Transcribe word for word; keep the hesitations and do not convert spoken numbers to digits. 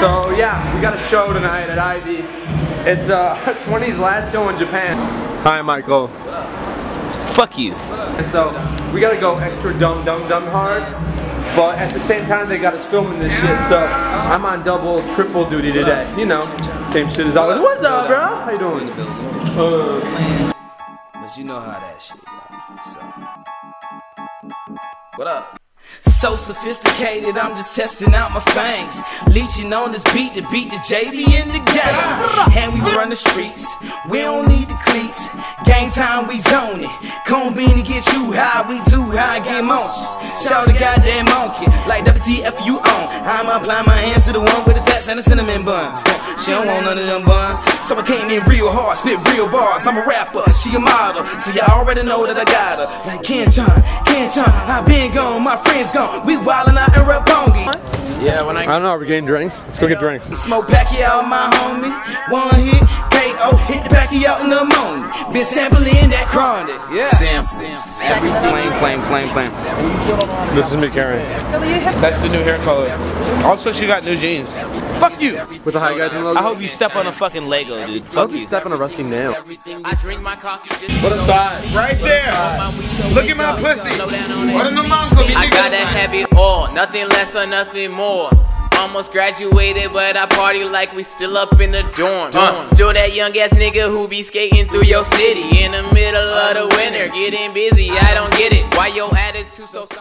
So yeah, we got a show tonight at Ivy. It's uh, twenty's last show in Japan. Hi, Michael. What up? Fuck you. And so we gotta go extra dumb, dumb, dumb hard. But at the same time, they got us filming this shit. So I'm on double, triple duty today. You know, same shit as always. What's up, bro? How you doing? Uh, but you know how that shit goes. What up? So sophisticated, I'm just testing out my fangs. Leeching on this beat to beat the J V in the game. And we run the streets, we don't need the cleats. Game time, we zone it. Cone bean to get you high, we too high, get monkey. Shout the goddamn monkey, like W T F you on. I'm applying my hands to the one with the tats and the cinnamon buns. She don't want none of them buns, so I came in real hard, spit real bars. I'm a rapper, she a model, so y'all already know that I got her. Like Ken John, Ken John, I been gone, my friends gone. We wildin' out in Rapongi. Yeah, when I... I don't know, are we getting drinks? Let's go get drinks. Smoke Pacquiao, my homie. One hit, K O, hit the Pacquiao in the morning. Been sampling that chronic. Yeah. Sample. Every flame, flame, flame, flame. This is me, Karen. That's the new hair color. Also, she got new jeans. Fuck you! With the high guys and logo. I hope you step on a fucking Lego, dude. Fuck I hope you, you step on a rusty nail. I drink my coffee just what a thought. Right there. Look at my pussy. What in the mongo? I got that heavy oil. Nothing less or nothing more. Almost graduated, but I party like we still up in the dorm. Uh, still that young ass nigga who be skating through your city in the middle of the winter, getting busy. I don't get it. Why your attitude so soft?